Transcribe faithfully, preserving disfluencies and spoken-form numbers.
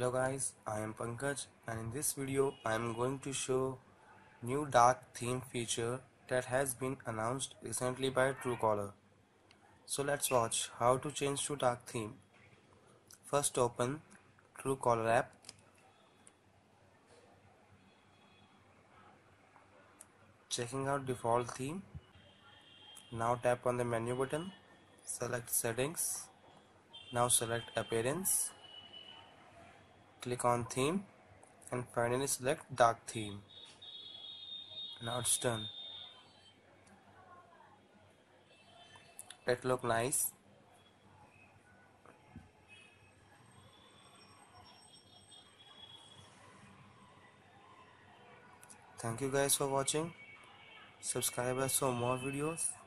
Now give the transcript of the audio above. Hello guys, I am Pankaj and in this video I am going to show new dark theme feature that has been announced recently by Truecaller. So let's watch how to change to dark theme. First open Truecaller app. Checking out default theme. Now tap on the menu button, select settings, now select appearance. Click on theme and finally select dark theme. Now it's done. That looks nice. Thank you guys for watching. Subscribe us for more videos.